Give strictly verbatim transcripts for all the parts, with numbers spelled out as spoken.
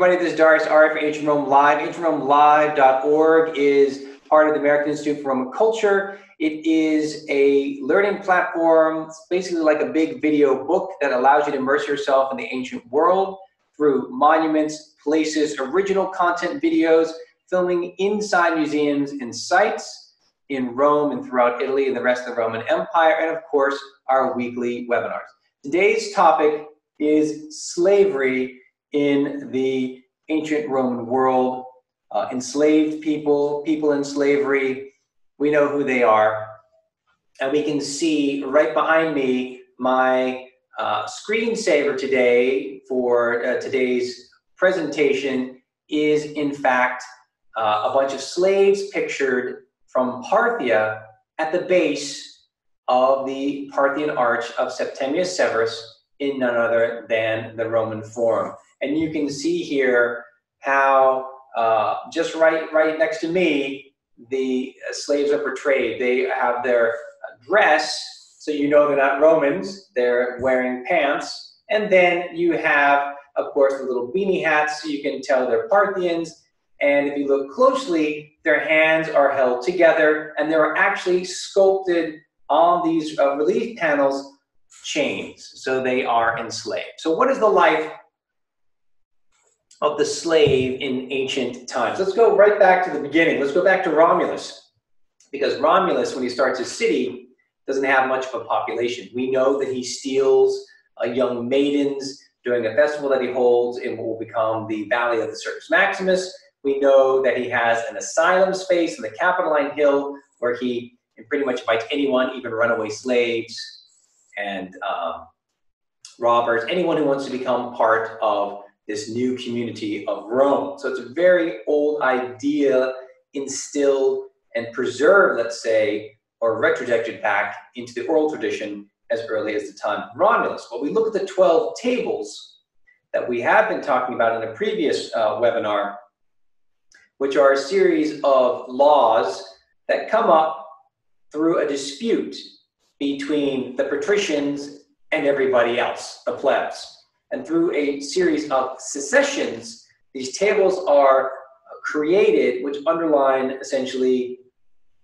everybody. This is Darius Arya for Ancient Rome Live. Ancient Rome Live dot org is part of the American Institute for Roman Culture. It is a learning platform. It's basically like a big video book that allows you to immerse yourself in the ancient world through monuments, places, original content videos, filming inside museums and sites in Rome and throughout Italy and the rest of the Roman Empire, and of course, our weekly webinars. Today's topic is slavery in the ancient Roman world. Uh, enslaved people, people in slavery, we know who they are. And we can see right behind me my uh, screensaver today for uh, today's presentation is in fact uh, a bunch of slaves pictured from Parthia at the base of the Parthian arch of Septimius Severus in none other than the Roman Forum. And you can see here how uh, just right, right next to me, the slaves are portrayed. They have their dress, so you know they're not Romans. They're wearing pants. And then you have, of course, the little beanie hats, so you can tell they're Parthians. And if you look closely, their hands are held together, and there are actually sculpted on these uh, relief panels chains, so they are enslaved. So what is the life of the slave in ancient times? Let's go right back to the beginning. Let's go back to Romulus, because Romulus, when he starts his city, doesn't have much of a population. We know that he steals uh, young maidens during a festival that he holds in what will become the Valley of the Circus Maximus. We know that he has an asylum space in the Capitoline Hill where he pretty much invites anyone, even runaway slaves and um, robbers, anyone who wants to become part of this new community of Rome. So it's a very old idea instilled and preserved, let's say, or retrojected back into the oral tradition as early as the time of Romulus. But we look at the twelve tables that we have been talking about in a previous uh, webinar, which are a series of laws that come up through a dispute between the patricians and everybody else, the plebs. And through a series of secessions, these tables are created, which underline essentially,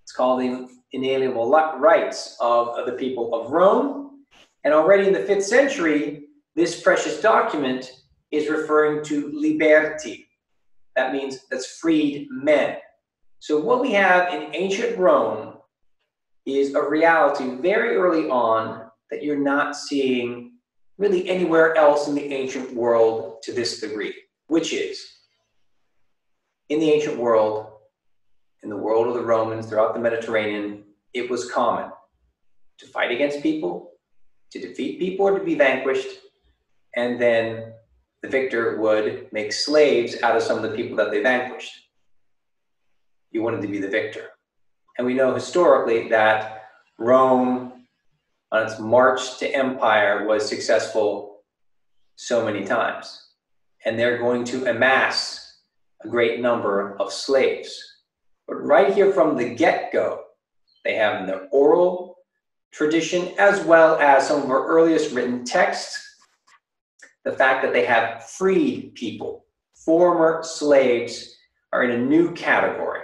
it's called the inalienable rights of, of the people of Rome. And already in the fifth century, this precious document is referring to liberti. That means that's freed men. So what we have in ancient Rome is a reality very early on that you're not seeing really anywhere else in the ancient world to this degree, which is in the ancient world, in the world of the Romans throughout the Mediterranean, it was common to fight against people, to defeat people, or to be vanquished, and then the victor would make slaves out of some of the people that they vanquished. You wanted to be the victor. And we know historically that Rome, on its march to empire, was successful so many times. And they're going to amass a great number of slaves. But right here from the get-go, they have in their oral tradition, as well as some of our earliest written texts, the fact that they have freed people. Former slaves are in a new category.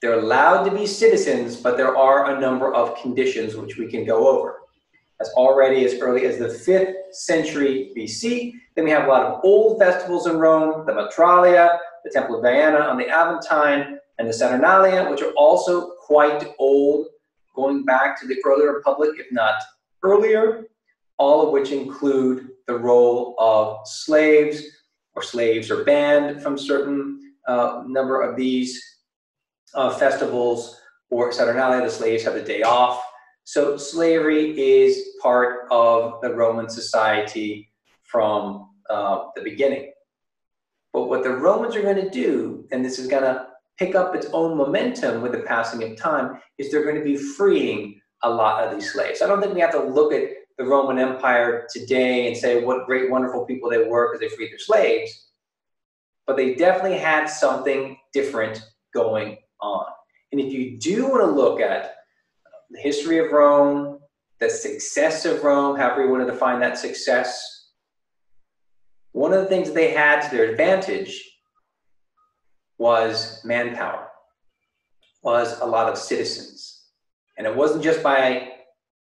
They're allowed to be citizens, but there are a number of conditions which we can go over. That's already as early as the fifth century B C. Then we have a lot of old festivals in Rome, the Matralia, the Temple of Diana on the Aventine, and the Saturnalia, which are also quite old, going back to the earlier Republic, if not earlier, all of which include the role of slaves, or slaves are banned from certain uh, number of these uh, festivals, or Saturnalia, the slaves have the day off. So slavery is part of the Roman society from uh, the beginning. But what the Romans are going to do, and this is going to pick up its own momentum with the passing of time, is they're going to be freeing a lot of these slaves. I don't think we have to look at the Roman Empire today and say what great, wonderful people they were because they freed their slaves, but they definitely had something different going on. And if you do want to look at the history of Rome, the success of Rome, however you want to define that success, one of the things they had to their advantage was manpower, was a lot of citizens. And it wasn't just by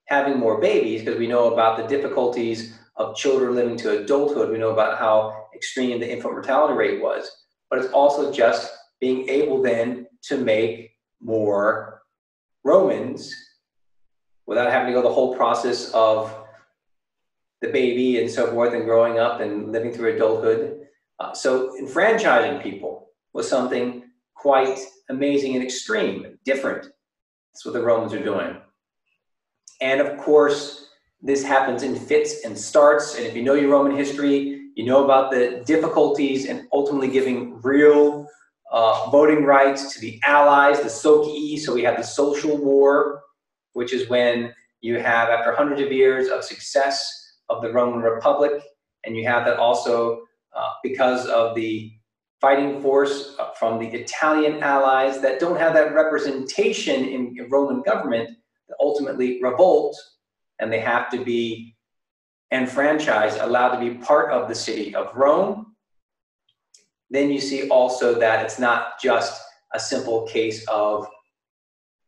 having more babies, because we know about the difficulties of children living to adulthood. We know about how extreme the infant mortality rate was, but it's also just being able then to make more Romans without having to go the whole process of the baby and so forth and growing up and living through adulthood. Uh, so enfranchising people was something quite amazing and extreme, different. That's what the Romans are doing. And of course, this happens in fits and starts. And if you know your Roman history, you know about the difficulties and ultimately giving real uh, voting rights to the allies, the socii. So we have the social war, which is when you have, after hundreds of years of success of the Roman Republic, and you have that also uh, because of the fighting force from the Italian allies that don't have that representation in, in Roman government, that ultimately revolt, and they have to be enfranchised, allowed to be part of the city of Rome. Then you see also that it's not just a simple case of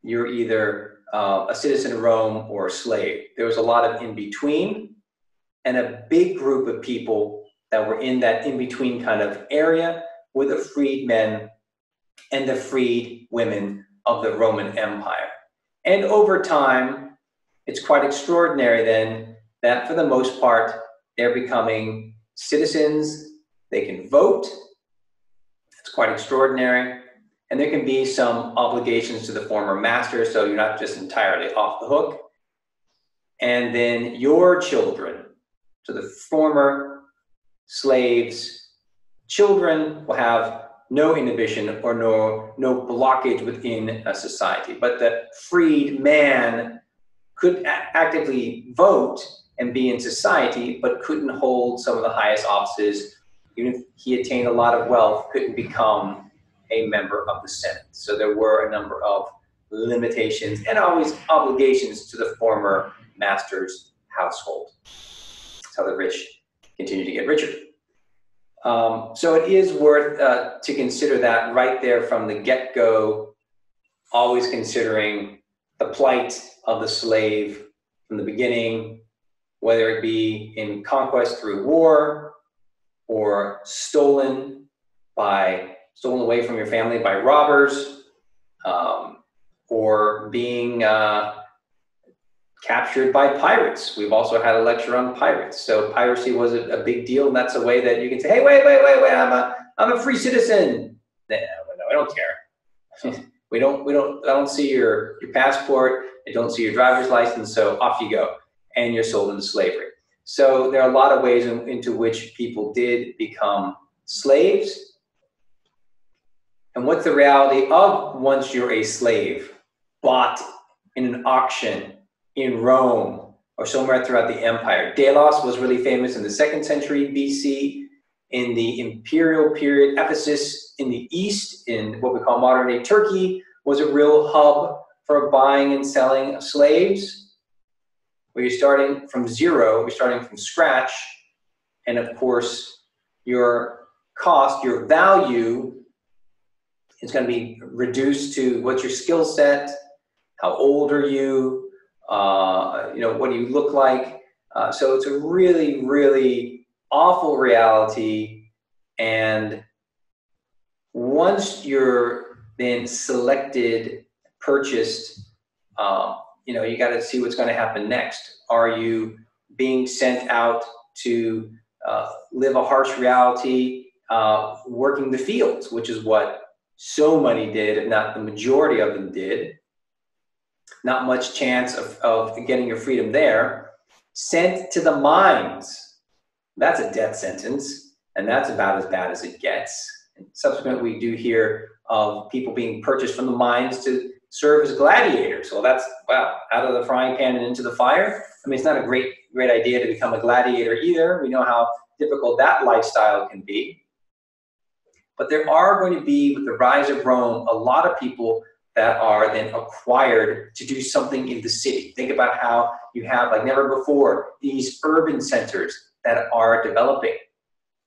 you're either uh, a citizen of Rome or a slave. There was a lot of in-between, and a big group of people that were in that in-between kind of area were the freed men and the freed women of the Roman Empire. And over time, it's quite extraordinary then that for the most part, they're becoming citizens. They can vote. It's quite extraordinary. And there can be some obligations to the former master, so you're not just entirely off the hook. And then your children, so the former slaves' children, will have no inhibition or no, no blockage within a society. But the freed man could actively vote and be in society, but couldn't hold some of the highest offices. Even if he attained a lot of wealth, couldn't become a member of the Senate. So there were a number of limitations and always obligations to the former master's household. How the rich continue to get richer. Um, so it is worth uh, to consider that right there from the get-go, always considering the plight of the slave from the beginning, whether it be in conquest through war or stolen by stolen away from your family by robbers, um, or being uh, captured by pirates. We've also had a lecture on pirates. So piracy was a, a big deal, and that's a way that you can say, hey, wait, wait, wait, wait, I'm a, I'm a free citizen. No, no, I don't care. we don't, we don't, I don't see your, your passport. I don't see your driver's license, so off you go. And you're sold into slavery. So there are a lot of ways in, into which people did become slaves. And what's the reality of once you're a slave, bought in an auction, in Rome or somewhere throughout the empire. Delos was really famous in the second century B C, in the imperial period. Ephesus in the east, in what we call modern day Turkey, was a real hub for buying and selling of slaves, where you're starting from zero, you're starting from scratch. And of course, your cost, your value is going to be reduced to what's your skill set, how old are you, Uh, you know, what do you look like? Uh, so it's a really, really awful reality. And once you're then selected, purchased, uh, you know, you got to see what's going to happen next. Are you being sent out to uh, live a harsh reality, uh, working the fields, which is what so many did, if not the majority of them did. Not much chance of, of getting your freedom there. Sent to the mines. That's a death sentence, and that's about as bad as it gets. And subsequently, we do hear of people being purchased from the mines to serve as gladiators. Well, that's, wow, out of the frying pan and into the fire. I mean, it's not a great, great idea to become a gladiator either. We know how difficult that lifestyle can be. But there are going to be, with the rise of Rome, a lot of people that are then acquired to do something in the city. Think about how you have, like never before, these urban centers that are developing.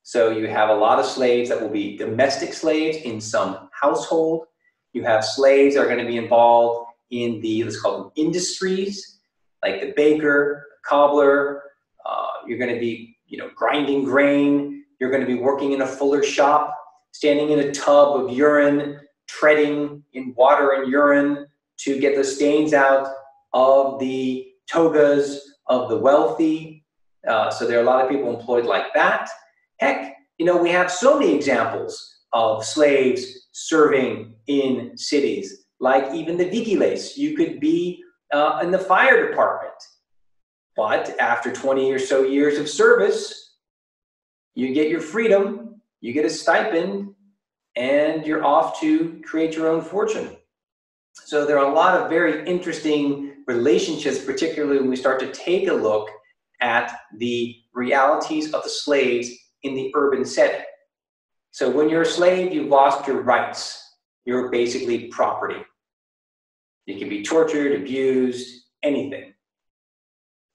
So you have a lot of slaves that will be domestic slaves in some household. You have slaves that are going to be involved in the, let's call them industries, like the baker, the cobbler. Uh, you're going to be, you know, grinding grain. You're going to be working in a fuller's shop, standing in a tub of urine, treading in water and urine to get the stains out of the togas of the wealthy. Uh, so there are a lot of people employed like that. Heck, you know, we have so many examples of slaves serving in cities, like even the Vigiles. You could be uh, in the fire department, but after twenty or so years of service, you get your freedom, you get a stipend, and you're off to create your own fortune. So there are a lot of very interesting relationships, particularly when we start to take a look at the realities of the slaves in the urban setting. So when you're a slave, you've lost your rights. You're basically property. You can be tortured, abused, anything.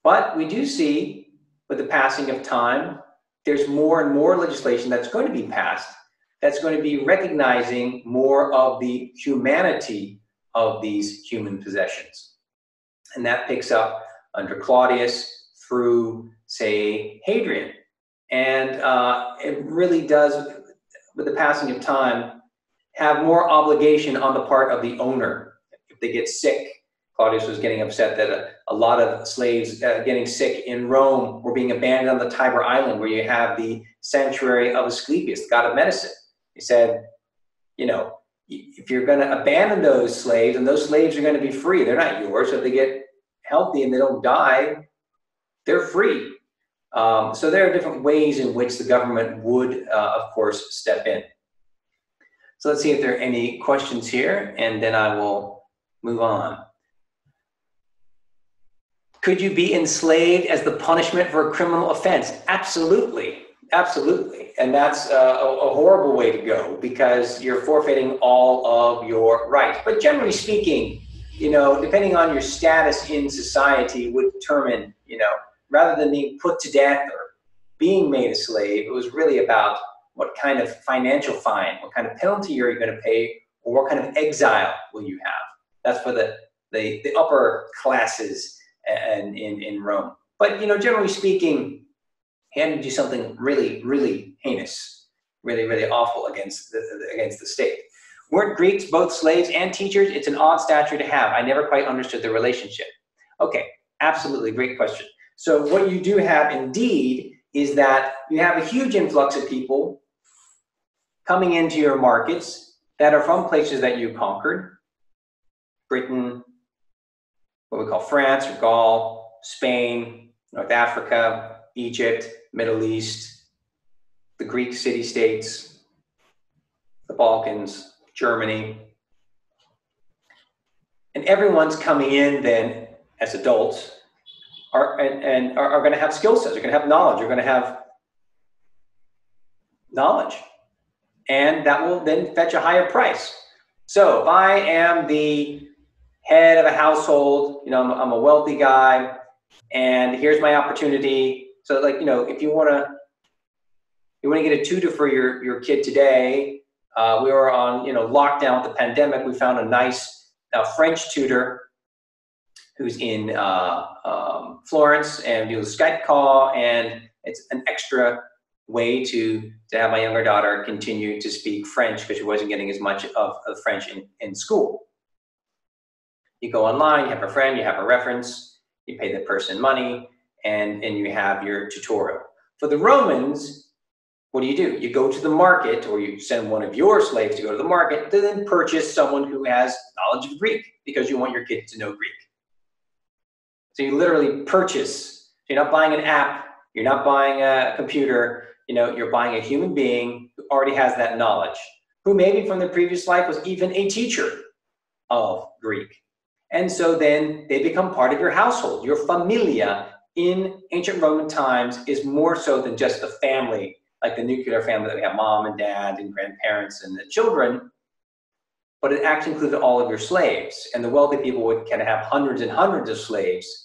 But we do see, with the passing of time, there's more and more legislation that's going to be passed that's going to be recognizing more of the humanity of these human possessions. And that picks up under Claudius through, say, Hadrian. And uh, it really does, with the passing of time, have more obligation on the part of the owner. If they get sick, Claudius was getting upset that a, a lot of slaves uh, getting sick in Rome were being abandoned on the Tiber Island, where you have the sanctuary of Asclepius, the god of medicine. He said, you know, if you're going to abandon those slaves, and those slaves are going to be free, they're not yours, so if they get healthy and they don't die, they're free. Um, so there are different ways in which the government would, uh, of course, step in. So let's see if there are any questions here, and then I will move on. Could you be enslaved as the punishment for a criminal offense? Absolutely. Absolutely. And that's a, a horrible way to go, because you're forfeiting all of your rights. But generally speaking, you know, depending on your status in society would determine, you know, rather than being put to death or being made a slave, it was really about what kind of financial fine, what kind of penalty are you going to pay, or what kind of exile will you have. That's for the, the, the upper classes and, in, in Rome. But, you know, generally speaking, he had to do something really, really heinous, really, really awful against the, against the state. Weren't Greeks both slaves and teachers? It's an odd stature to have. I never quite understood the relationship. Okay, absolutely, great question. So what you do have indeed is that you have a huge influx of people coming into your markets that are from places that you conquered. Britain, what we call France or Gaul, Spain, North Africa, Egypt, Middle East, the Greek city-states, the Balkans, Germany. And everyone's coming in then as adults, Are, and, and are, are going to have skill sets, are going to have knowledge, are going to have knowledge. And that will then fetch a higher price. So if I am the head of a household, you know, I'm, I'm a wealthy guy, and here's my opportunity. So like, you know, if you want to, you want to get a tutor for your, your kid today, uh, we were on, you know, lockdown with the pandemic, we found a nice uh, French tutor who's in uh, um, Florence, and do a Skype call, and it's an extra way to, to have my younger daughter continue to speak French, because she wasn't getting as much of, of French in, in school. You go online, you have a friend, you have a reference, you pay the person money, and, and you have your tutorial. For the Romans, what do you do? You go to the market, or you send one of your slaves to go to the market to then purchase someone who has knowledge of Greek, because you want your kids to know Greek. So you literally purchase. You're not buying an app. You're not buying a computer. You know, you're buying a human being who already has that knowledge, who maybe from their previous life was even a teacher of Greek. And so then they become part of your household. Your familia in ancient Roman times is more so than just the family, like the nuclear family that we have mom and dad and grandparents and the children, but it actually included all of your slaves. And the wealthy people would kind of have hundreds and hundreds of slaves.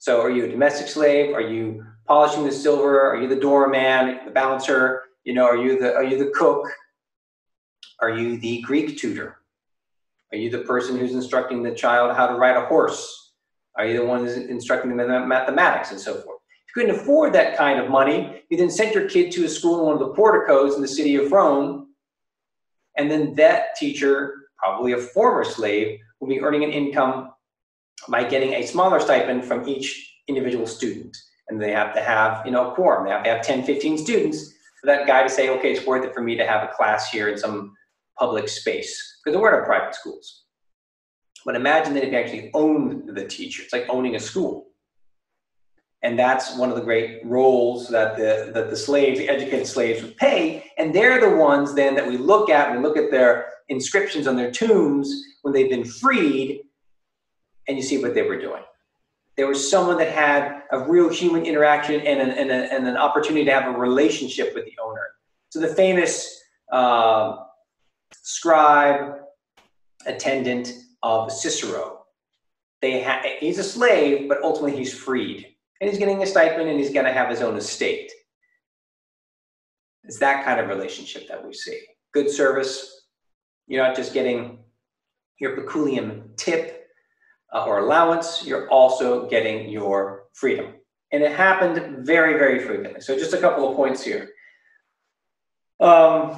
So are you a domestic slave? Are you polishing the silver? Are you the doorman, the bouncer? You know, are you the are you the cook? Are you the Greek tutor? Are you the person who's instructing the child how to ride a horse? Are you the one who's instructing them in mathematics and so forth? If you couldn't afford that kind of money, you then sent your kid to a school in one of the porticos in the city of Rome, and then that teacher, probably a former slave, will be earning an income by getting a smaller stipend from each individual student. And they have to have, you know, a quorum. They have to have ten, fifteen students for that guy to say, okay, it's worth it for me to have a class here in some public space, because there weren't private schools. But imagine that if you actually owned the teacher. It's like owning a school. And that's one of the great roles that the, that the slaves, the educated slaves, would play. And they're the ones then that we look at, and look at their inscriptions on their tombs when they've been freed, and you see what they were doing. There was someone that had a real human interaction and an, and a, and an opportunity to have a relationship with the owner. So the famous uh, scribe, attendant of Cicero, they ha he's a slave, but ultimately he's freed. And he's getting a stipend, and he's going to have his own estate. It's that kind of relationship that we see. Good service. You're not just getting your peculium tip uh, or allowance. You're also getting your freedom. And it happened very, very frequently. So just a couple of points here. Um,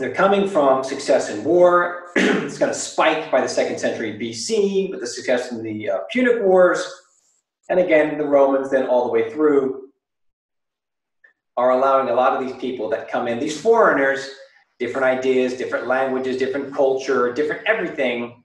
they're coming from success in war. It's going to spike by the second century B C with the success in the uh, Punic Wars. And again, the Romans then all the way through are allowing a lot of these people that come in, these foreigners, different ideas, different languages, different culture, different everything,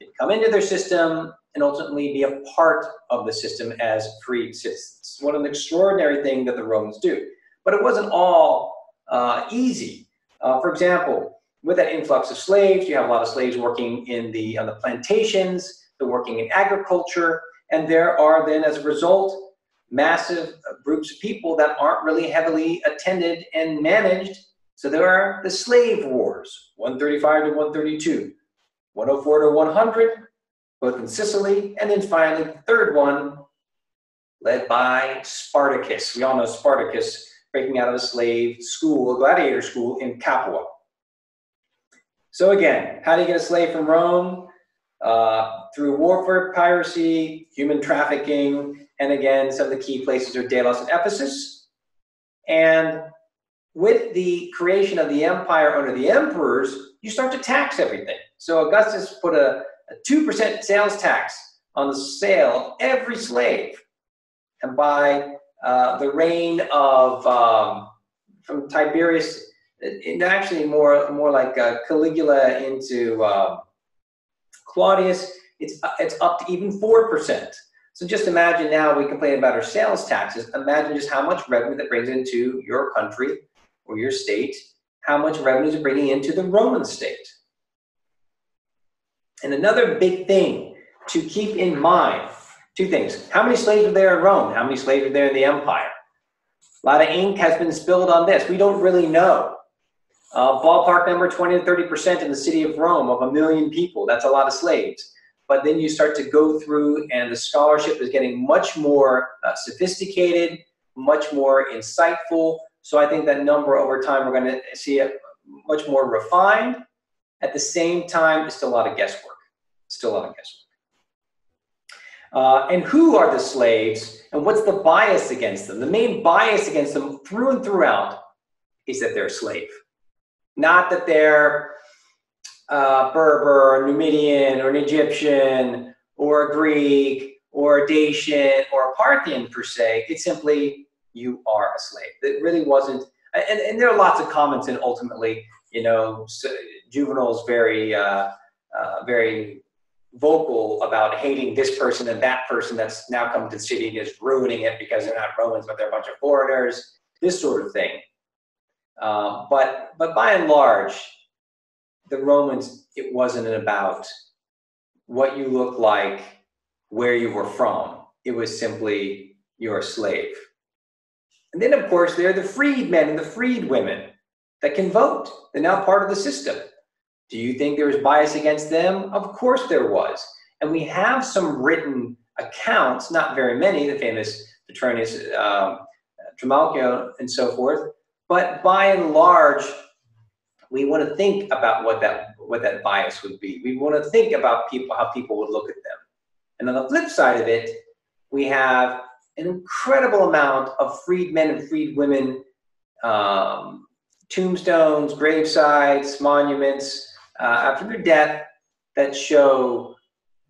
to come into their system and ultimately be a part of the system as free citizens. What an extraordinary thing that the Romans do. But it wasn't all uh, easy. Uh, for example, with that influx of slaves, you have a lot of slaves working in the, on the plantations, they're working in agriculture. And there are then, as a result, massive groups of people that aren't really heavily attended and managed. So there are the slave wars, one thirty-five to one thirty-two, one oh four to one hundred, both in Sicily, and then finally the third one, led by Spartacus. We all know Spartacus breaking out of a slave school, a gladiator school in Capua. So again, how do you get a slave from Rome? Uh, through warfare, piracy, human trafficking, and again, some of the key places are Delos and Ephesus. And with the creation of the empire under the emperors, you start to tax everything. So Augustus put a two percent sales tax on the sale of every slave. And by uh, the reign of, um, from Tiberius, and actually more, more like uh, Caligula into... Uh, Claudius, it's, it's up to even four percent. So just imagine now we complain about our sales taxes. Imagine just how much revenue that brings into your country or your state, how much revenue is bringing into the Roman state. And another big thing to keep in mind, two things. How many slaves are there in Rome? How many slaves are there in the empire? A lot of ink has been spilled on this. We don't really know. Uh, ballpark number twenty to thirty percent in the city of Rome of a million people. That's a lot of slaves. But then you start to go through, and the scholarship is getting much more uh, sophisticated, much more insightful. So I think that number over time, we're going to see it much more refined. At the same time, it's still a lot of guesswork. Still a lot of guesswork. Uh, and who are the slaves, and what's the bias against them? The main bias against them through and throughout is that they're a slave. Not that they're uh, Berber, or Numidian, or an Egyptian, or a Greek, or a Dacian, or a Parthian per se. It's simply, you are a slave. It really wasn't, and, and there are lots of comments and ultimately, you know, so Juvenal's very, uh, uh, very vocal about hating this person and that person that's now come to the city and is ruining it because they're not Romans, but they're a bunch of foreigners, this sort of thing. Uh, but, but by and large, the Romans, it wasn't about what you look like, where you were from. It was simply, you're a slave. And then, of course, there are the freed men and the freed women that can vote. They're now part of the system. Do you think there was bias against them? Of course there was. And we have some written accounts, not very many, the famous Petronius, um, Trimalchio and so forth. But by and large, we want to think about what that what that bias would be. We want to think about people, how people would look at them. And on the flip side of it, we have an incredible amount of freedmen and freedwomen, um, tombstones, gravesites, monuments uh, after their death that show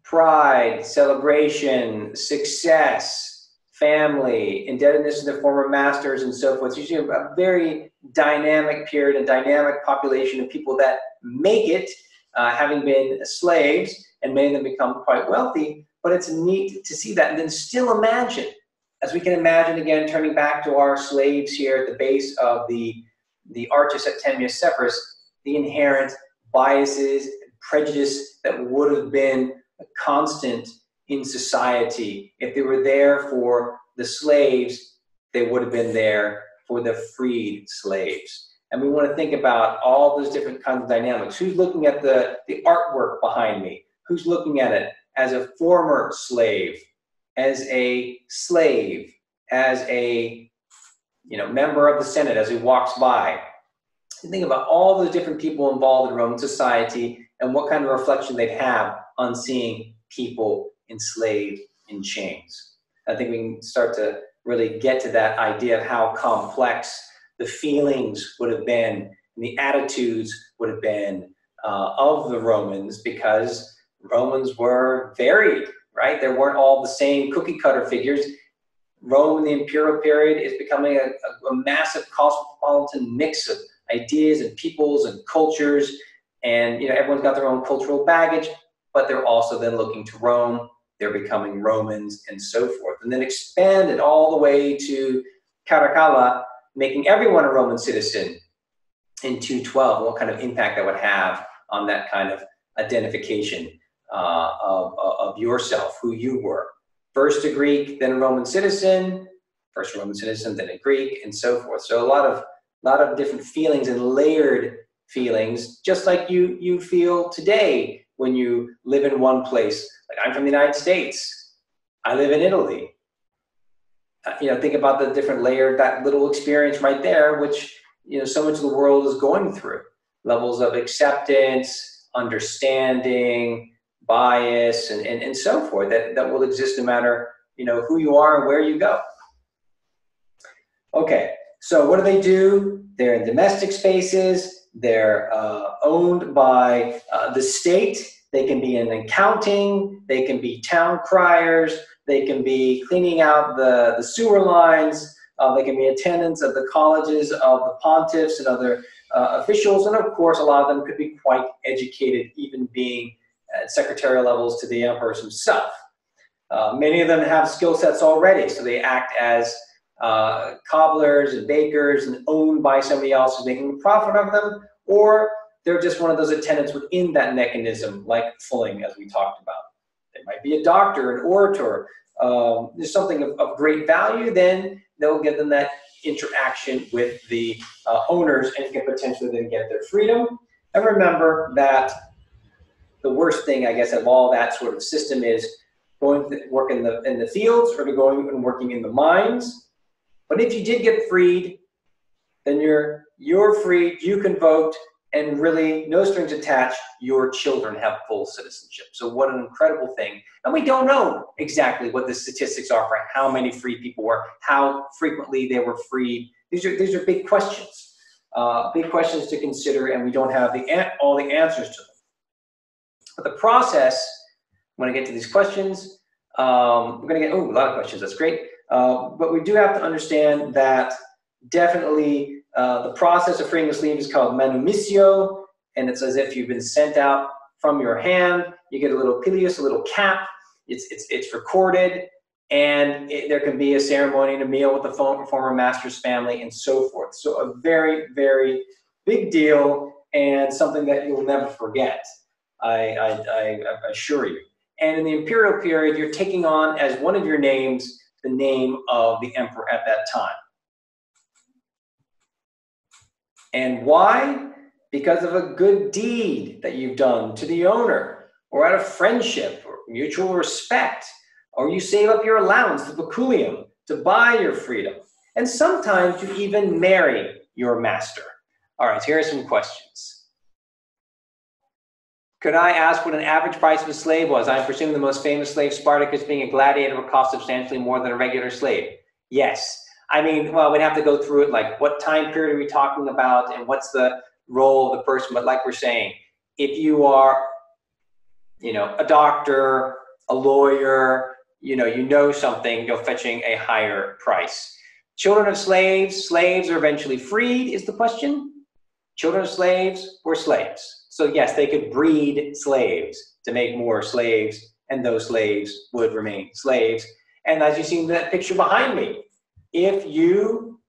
pride, celebration, success, family, indebtedness to their former masters, and so forth. It's usually a very dynamic period and dynamic population of people that make it, uh, having been slaves, and many of them become quite wealthy. But it's neat to see that, and then still imagine, as we can imagine again, turning back to our slaves here at the base of the, the Arch of Septimius Severus, the inherent biases and prejudice that would have been a constant in society. If they were there for the slaves, they would have been there for the freed slaves. And we want to think about all those different kinds of dynamics. Who's looking at the, the artwork behind me? Who's looking at it as a former slave, as a slave, as a you know, member of the Senate as he walks by? And think about all the different people involved in Roman society and what kind of reflection they'd have on seeing people enslaved in chains. I think we can start to really get to that idea of how complex the feelings would have been and the attitudes would have been uh, of the Romans, because Romans were varied, right? There weren't all the same cookie cutter figures. Rome in the imperial period is becoming a, a, a massive cosmopolitan mix of ideas and peoples and cultures, and you know, everyone's got their own cultural baggage, but they're also then looking to Rome, they're becoming Romans, and so forth. And then expanded all the way to Caracalla, making everyone a Roman citizen in two twelve, what kind of impact that would have on that kind of identification uh, of, of yourself, who you were. First a Greek, then a Roman citizen, first a Roman citizen, then a Greek, and so forth. So a lot of, lot of different feelings and layered feelings, just like you, you feel today when you live in one place. Like, I'm from the United States, I live in Italy. Uh, you know, think about the different layer, that little experience right there, which, you know, so much of the world is going through. Levels of acceptance, understanding, bias, and, and, and so forth, that, that will exist no matter, you know, who you are and where you go. Okay, so what do they do? They're in domestic spaces. They're uh, owned by uh, the state. They can be in accounting. They can be town criers. They can be cleaning out the, the sewer lines. Uh, they can be attendants of the colleges of the pontiffs and other uh, officials. And of course, a lot of them could be quite educated, even being at secretarial levels to the emperors himself. Uh, many of them have skill sets already, so they act as Uh, cobblers and bakers and owned by somebody else who's making a profit of them, or they're just one of those attendants within that mechanism, like Fulling, as we talked about. They might be a doctor, an orator. Um, there's something of, of great value, then they'll give them that interaction with the uh, owners and can potentially then get their freedom. And remember that the worst thing, I guess, of all that sort of system is going to work in the, in the fields or to going and working in the mines. But if you did get freed, then you're, you're freed, you can vote, and really, no strings attached, your children have full citizenship. So what an incredible thing. And we don't know exactly what the statistics are for how many free people were, how frequently they were freed. These are, these are big questions, uh, big questions to consider, and we don't have the, all the answers to them. But the process, when I get to these questions, um, we're gonna get, oh, a lot of questions, that's great. Uh, but we do have to understand that definitely uh, the process of freeing a slave is called manumisio, and it's as if you've been sent out from your hand. You get a little pileus, a little cap. It's, it's, it's recorded, and it, there can be a ceremony and a meal with the former master's family and so forth. So a very, very big deal and something that you'll never forget, I, I, I assure you. And in the imperial period, you're taking on as one of your names the name of the emperor at that time. And why? Because of a good deed that you've done to the owner, or out of friendship or mutual respect, or you save up your allowance, the peculium, to buy your freedom. and sometimes you even marry your master. All right, so here are some questions. Could I ask what an average price of a slave was? I'm presuming the most famous slave, Spartacus, being a gladiator, would cost substantially more than a regular slave. Yes. I mean, well, we'd have to go through it, like what time period are we talking about and what's the role of the person? But like we're saying, if you are, you know, a doctor, a lawyer, you know, you know something, you're fetching a higher price. Children of slaves, slaves are eventually freed is the question. Children of slaves were slaves. So yes, they could breed slaves to make more slaves, and those slaves would remain slaves. And as you see in that picture behind me, if you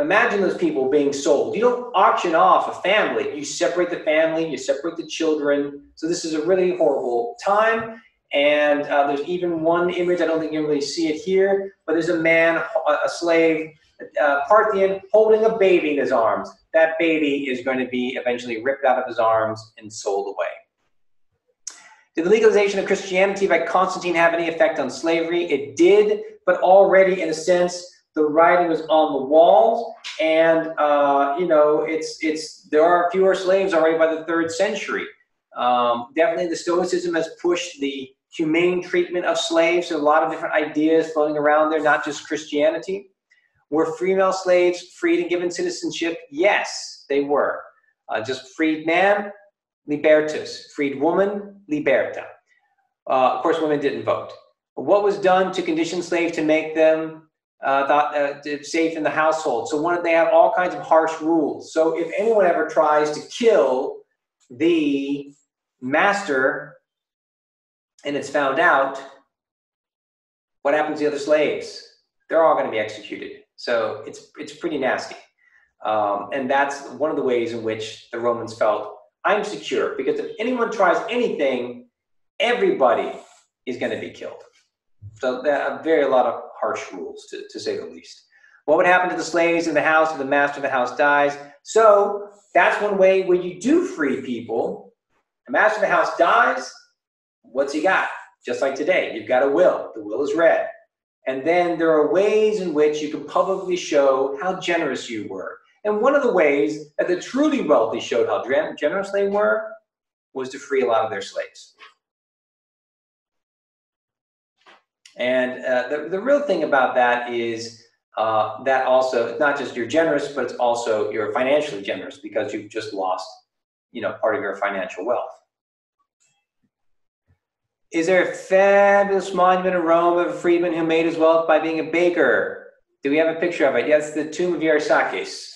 imagine those people being sold, you don't auction off a family. You separate the family, you separate the children. So this is a really horrible time. And uh, there's even one image, I don't think you can really see it here, but there's a man, a slave, uh, Parthian, holding a baby in his arms. That baby is going to be eventually ripped out of his arms and sold away. Did the legalization of Christianity by Constantine have any effect on slavery? It did, but already, in a sense, the writing was on the walls, and uh, you know, it's it's there are fewer slaves already by the third century. Um, definitely, the Stoicism has pushed the humane treatment of slaves. There are a lot of different ideas floating around there, not just Christianity. Were female slaves freed and given citizenship? Yes, they were. Uh, just freed man, libertas. Freed woman, liberta. Uh, of course, women didn't vote. What was done to condition slaves to make them uh, thought, uh, safe in the household? So one, they had all kinds of harsh rules. So if anyone ever tries to kill the master and it's found out, what happens to the other slaves? They're all going to be executed. So it's, it's pretty nasty. Um, and that's one of the ways in which the Romans felt, I'm secure, because if anyone tries anything, everybody is going to be killed. So there are very a lot of harsh rules, to, to say the least. What would happen to the slaves in the house if the master of the house dies? So that's one way where you do free people. The master of the house dies, what's he got? Just like today, you've got a will. The will is read. And then there are ways in which you can publicly show how generous you were. And one of the ways that the truly wealthy showed how generous they were was to free a lot of their slaves. And uh, the, the real thing about that is uh, that also, it's not just you're generous, but it's also you're financially generous because you've just lost, you know, part of your financial wealth. Is there a fabulous monument in Rome of a freedman who made his wealth by being a baker? Do we have a picture of it? Yes, the tomb of Yarisakes.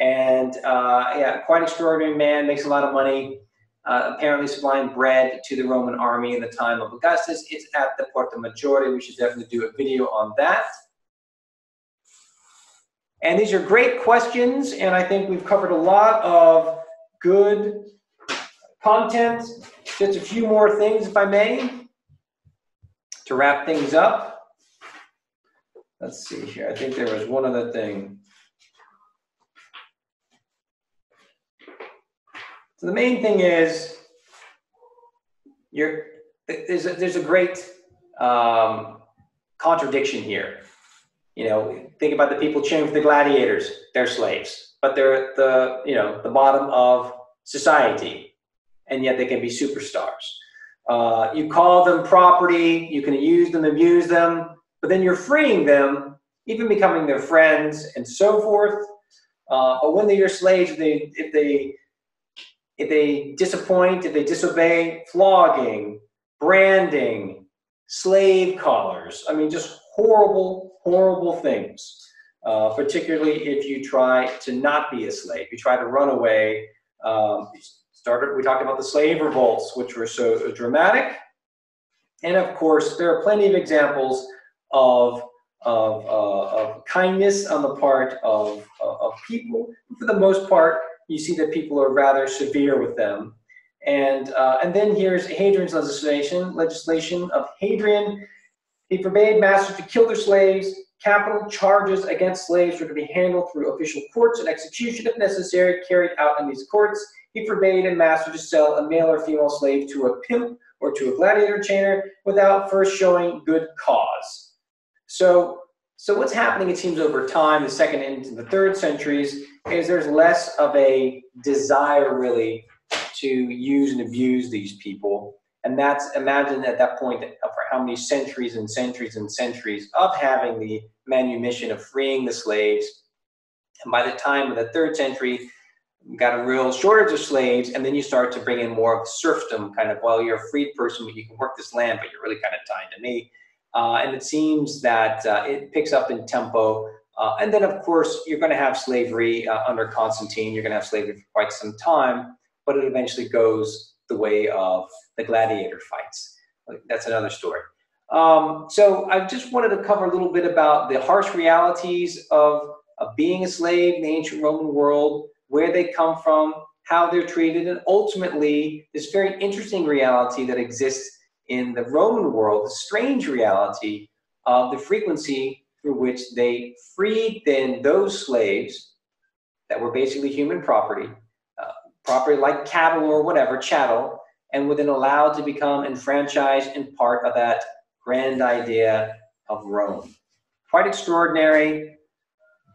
And uh, yeah, quite extraordinary man, makes a lot of money, uh, apparently supplying bread to the Roman army in the time of Augustus. It's at the Porta Maggiore. We should definitely do a video on that. And these are great questions, and I think we've covered a lot of good content. Just a few more things, if I may, to wrap things up. Let's see here. I think there was one other thing. So the main thing is, you're, there's, a, there's a great um, contradiction here. You know, think about the people cheering for the gladiators. They're slaves, but they're at the, you know, the bottom of society, and yet they can be superstars. Uh, you call them property, you can use them, abuse them, but then you're freeing them, even becoming their friends and so forth. Uh, but when they're your slaves, if they, if they, if they disappoint, if they disobey, flogging, branding, slave collars, I mean, just horrible, horrible things, uh, particularly if you try to not be a slave, you try to run away. Um, Started, we talked about the slave revolts, which were so dramatic. And of course, there are plenty of examples of, of, uh, of kindness on the part of, of people. For the most part, you see that people are rather severe with them. And, uh, and then here's Hadrian's legislation, legislation of Hadrian. He forbade masters to kill their slaves. Capital charges against slaves were to be handled through official courts, and execution, if necessary, carried out in these courts. He forbade a master to sell a male or female slave to a pimp or to a gladiator trainer without first showing good cause. So So what's happening, it seems, over time, the second and the third centuries, is there's less of a desire really to use and abuse these people. And that's, imagine at that point, that for how many centuries and centuries and centuries of having the manumission of freeing the slaves. And by the time of the third century, you got a real shortage of slaves, and then you start to bring in more of the serfdom, kind of, well, you're a freed person, but you can work this land, but you're really kind of tied to me. Uh, and it seems that uh, it picks up in tempo. Uh, and then, of course, you're going to have slavery uh, under Constantine. You're going to have slavery for quite some time, but it eventually goes the way of the gladiator fights. That's another story. Um, so I just wanted to cover a little bit about the harsh realities of, of being a slave in the ancient Roman world, where they come from, how they're treated, and ultimately this very interesting reality that exists in the Roman world, the strange reality of the frequency through which they freed then those slaves that were basically human property, uh, property like cattle or whatever, chattel, and were then allowed to become enfranchised and part of that grand idea of Rome. Quite extraordinary,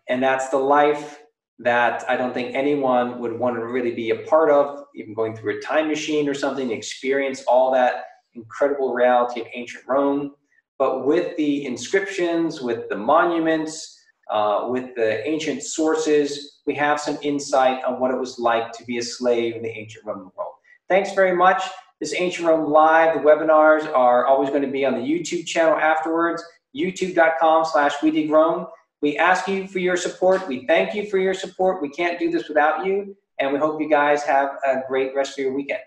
and that's the life that I don't think anyone would want to really be a part of, even going through a time machine or something, experience all that incredible reality of ancient Rome. But with the inscriptions, with the monuments, uh, with the ancient sources, we have some insight on what it was like to be a slave in the ancient Roman world. Thanks very much. This Ancient Rome Live, the webinars are always going to be on the YouTube channel afterwards, youtube dot com slash we dig Rome. We ask you for your support. We thank you for your support. We can't do this without you. And we hope you guys have a great rest of your weekend.